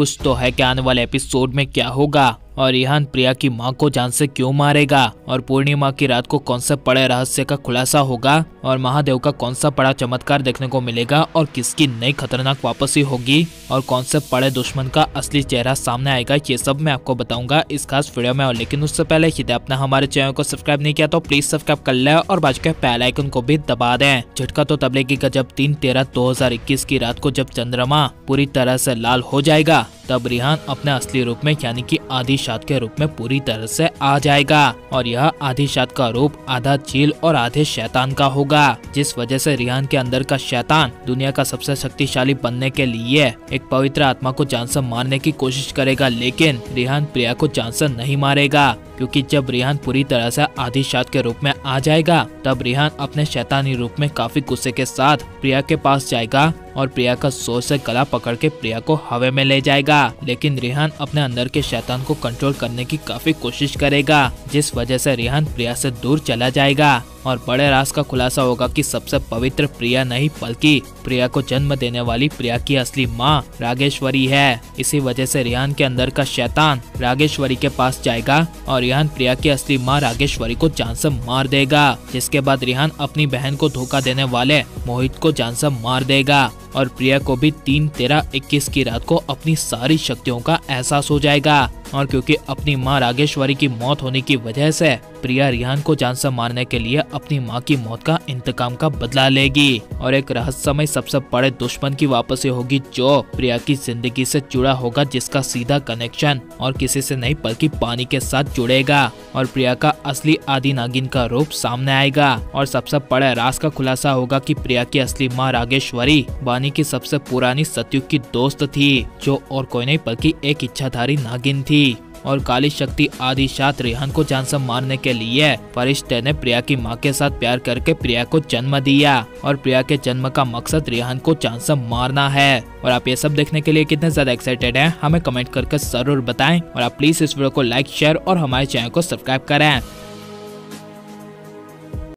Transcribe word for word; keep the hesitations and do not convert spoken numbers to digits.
कुछ तो है के आने वाले एपिसोड में क्या होगा और रिहान प्रिया की मां को जान से क्यों मारेगा और पूर्णिमा की रात को कौन सा बड़े रहस्य का खुलासा होगा और महादेव का कौन सा बड़ा चमत्कार देखने को मिलेगा और किसकी नई खतरनाक वापसी होगी और कौन से बड़े दुश्मन का असली चेहरा सामने आएगा, ये सब मैं आपको बताऊंगा इस खास वीडियो में। और लेकिन उससे पहले यदि आपने हमारे चैनल को सब्सक्राइब नहीं किया तो प्लीज सब्सक्राइब कर ले और बाजू के बेल आइकन को भी दबा दें। झटका तो तब लगेगा जब तीन तेरह दो हजार इक्कीस की रात को जब चंद्रमा पूरी तरह से लाल हो जाएगा तब रिहान अपने असली रूप में यानी कि आदि शासक के रूप में पूरी तरह से आ जाएगा और यह आदि शासक का रूप आधा चील और आधे शैतान का होगा, जिस वजह से रिहान के अंदर का शैतान दुनिया का सबसे शक्तिशाली बनने के लिए एक पवित्र आत्मा को जान से मारने की कोशिश करेगा। लेकिन रिहान प्रिया को जान से नहीं मारेगा क्योंकि जब रिहान पूरी तरह से आदि शासक के रूप में आ जाएगा तब रिहान अपने शैतानी रूप में काफी गुस्से के साथ प्रिया के पास जाएगा और प्रिया का जोर से गला पकड़ के प्रिया को हवा में ले जाएगा। लेकिन रिहान अपने अंदर के शैतान को कंट्रोल करने की काफी कोशिश करेगा, जिस वजह से रिहान प्रिया से दूर चला जाएगा और बड़े राज का खुलासा होगा कि सबसे पवित्र प्रिया नहीं बल्कि प्रिया को जन्म देने वाली प्रिया की असली माँ रागेश्वरी है। इसी वजह से रिहान के अंदर का शैतान रागेश्वरी के पास जाएगा और रिहान प्रिया की असली माँ रागेश्वरी को जान से मार देगा, जिसके बाद रिहान अपनी बहन को धोखा देने वाले मोहित को जान से मार देगा और प्रिया को भी तीन तेरह इक्कीस की रात को अपनी सारी शक्तियों का एहसास हो जाएगा। और क्योंकि अपनी मां रागेश्वरी की मौत होने की वजह से प्रिया रिहान को जान से मारने के लिए अपनी मां की मौत का इंतकाम का बदला लेगी और एक रहस्यमय सबसे बड़े दुश्मन की वापसी होगी जो प्रिया की जिंदगी से जुड़ा होगा, जिसका सीधा कनेक्शन और किसी से नहीं बल्कि पानी के साथ जुड़ेगा और प्रिया का असली आदिनागिन का रूप सामने आएगा। और सबसे बड़ा राज का खुलासा होगा कि प्रिया की असली माँ रागेश्वरी वानी की सबसे पुरानी सतयुग की दोस्त थी जो और कोई नहीं बल्कि एक इच्छाधारी नागिन थी और काली शक्ति आदि शासक रिहान को जान से मारने के लिए फरिश्ते ने प्रिया की मां के साथ प्यार करके प्रिया को जन्म दिया और प्रिया के जन्म का मकसद रिहान को जान से मारना है। और आप ये सब देखने के लिए कितने ज्यादा एक्साइटेड हैं हमें कमेंट करके जरूर बताएं और आप प्लीज इस वीडियो को लाइक शेयर और हमारे चैनल को सब्सक्राइब करें।